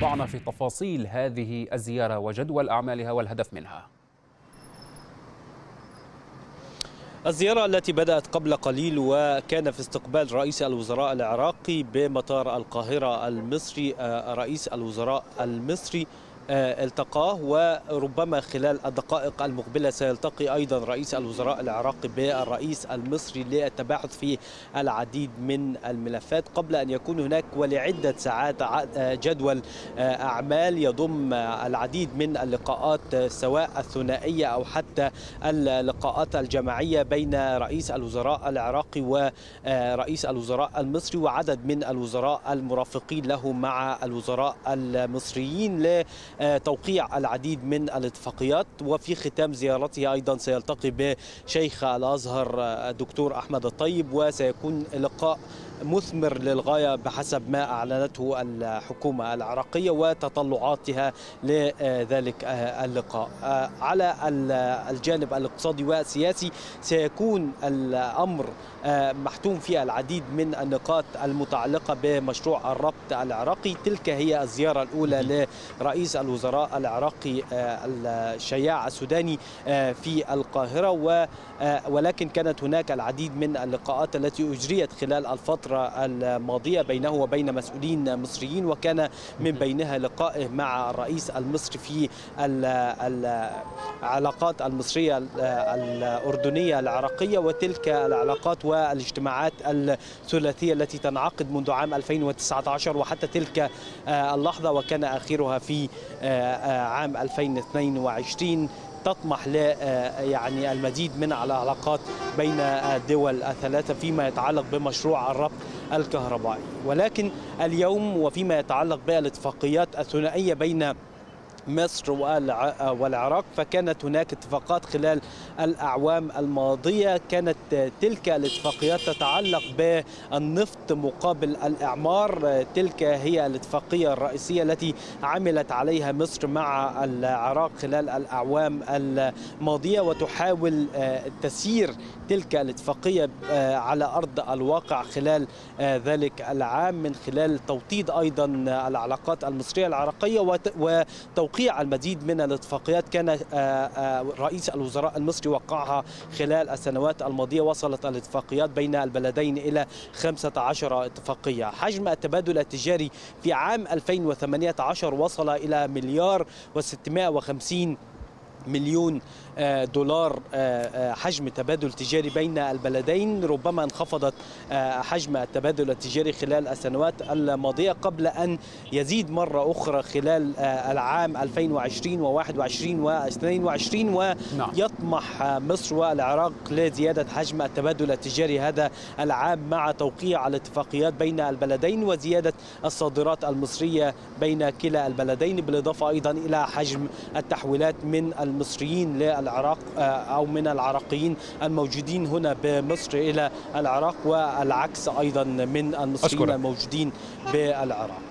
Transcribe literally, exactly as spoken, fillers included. وضعنا في تفاصيل هذه الزيارة وجدول أعمالها والهدف منها. الزيارة التي بدأت قبل قليل وكان في استقبال رئيس الوزراء العراقي بمطار القاهرة المصري، رئيس الوزراء المصري التقاه، وربما خلال الدقائق المقبلة سيلتقي أيضا رئيس الوزراء العراقي بالرئيس المصري للتباحث في العديد من الملفات قبل أن يكون هناك ولعدة ساعات جدول أعمال يضم العديد من اللقاءات سواء الثنائية أو حتى اللقاءات الجماعية بين رئيس الوزراء العراقي ورئيس الوزراء المصري وعدد من الوزراء المرافقين له مع الوزراء المصريين ل توقيع العديد من الاتفاقيات. وفي ختام زيارته أيضا سيلتقي بشيخ الأزهر الدكتور أحمد الطيب، وسيكون لقاء مثمر للغاية بحسب ما أعلنته الحكومة العراقية وتطلعاتها لذلك اللقاء. على الجانب الاقتصادي والسياسي سيكون الأمر محتوم فيه العديد من النقاط المتعلقة بمشروع الربط العراقي. تلك هي الزيارة الأولى لرئيس الوزراء العراقي شياع السوداني في القاهرة، ولكن كانت هناك العديد من اللقاءات التي أجريت خلال الفترة الماضية بينه وبين مسؤولين مصريين، وكان من بينها لقائه مع الرئيس المصري في العلاقات المصرية الأردنية العراقية، وتلك العلاقات والاجتماعات الثلاثية التي تنعقد منذ عام ألفين وتسعة عشر وحتى تلك اللحظة، وكان آخرها في عام ألفين واثنين وعشرين. تطمح ل يعني المزيد من العلاقات بين الدول الثلاثة فيما يتعلق بمشروع الربط الكهربائي. ولكن اليوم وفيما يتعلق بالاتفاقيات الثنائية بين مصر والعراق، فكانت هناك اتفاقات خلال الأعوام الماضية، كانت تلك الاتفاقيات تتعلق بالنفط مقابل الإعمار. تلك هي الاتفاقية الرئيسية التي عملت عليها مصر مع العراق خلال الأعوام الماضية، وتحاول تسيير تلك الاتفاقية على أرض الواقع خلال ذلك العام من خلال توطيد أيضا العلاقات المصرية العراقية وتوقيع المزيد من الاتفاقيات كان رئيس الوزراء المصري وقعها خلال السنوات الماضية. وصلت الاتفاقيات بين البلدين إلى خمسة عشر اتفاقية. حجم التبادل التجاري في عام ألفين وثمانية عشر وصل إلى مليار وستمائة وخمسين مليون دولار حجم تبادل تجاري بين البلدين. ربما انخفضت حجم التبادل التجاري خلال السنوات الماضية قبل أن يزيد مرة أخرى خلال العام ألفين وعشرين وواحد وعشرين واثنين وعشرين، ويطمح مصر والعراق لزيادة حجم التبادل التجاري هذا العام مع توقيع الاتفاقيات بين البلدين وزيادة الصادرات المصرية بين كلا البلدين، بالإضافة أيضا إلى حجم التحويلات من المصريين للعراق أو من العراقيين الموجودين هنا بمصر إلى العراق والعكس أيضا من المصريين أشكرك. الموجودين بالعراق.